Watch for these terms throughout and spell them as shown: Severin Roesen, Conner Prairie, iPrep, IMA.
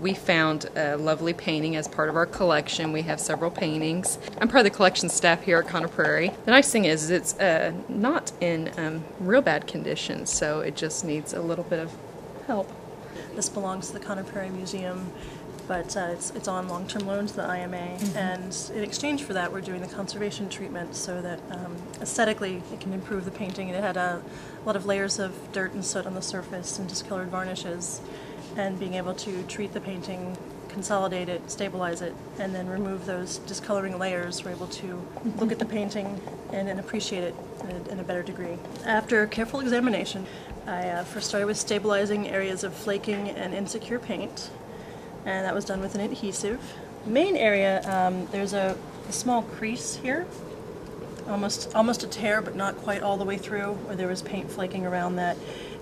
We found a lovely painting as part of our collection. We have several paintings. I'm part of the collection staff here at Conner Prairie. The nice thing is it's not in real bad condition, so it just needs a little bit of help. This belongs to the Conner Prairie Museum, but it's on long-term loan to the IMA, and in exchange for that we're doing the conservation treatment so that aesthetically it can improve the painting. And it had a lot of layers of dirt and soot on the surface and discolored varnishes, and being able to treat the painting, consolidate it, stabilize it, and then remove those discoloring layers, we're able to look at the painting and appreciate it in a better degree. After careful examination, I first started with stabilizing areas of flaking and insecure paint, and that was done with an adhesive. Main area, there's a small crease here, almost a tear, but not quite all the way through, where there was paint flaking around that.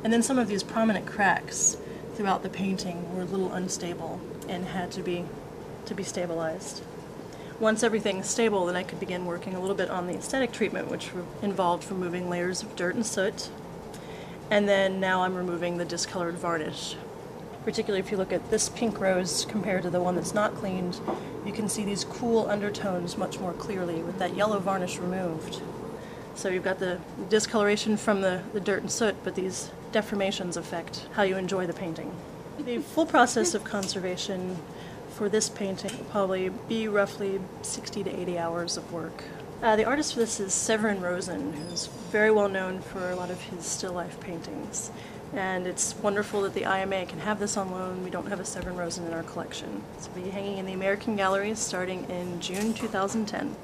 And then some of these prominent cracks throughout the painting were a little unstable and had to be stabilized. Once everything's stable, then I could begin working a little bit on the aesthetic treatment, which involved removing layers of dirt and soot. And then now I'm removing the discolored varnish. Particularly if you look at this pink rose compared to the one that's not cleaned, you can see these cool undertones much more clearly with that yellow varnish removed. So you've got the discoloration from the dirt and soot, but these deformations affect how you enjoy the painting. The full process of conservation for this painting will probably be roughly 60 to 80 hours of work. The artist for this is Severin Roesen, who's very well known for a lot of his still life paintings. And it's wonderful that the IMA can have this on loan. We don't have a Severin Roesen in our collection. It's going to be hanging in the American Galleries starting in June 2010.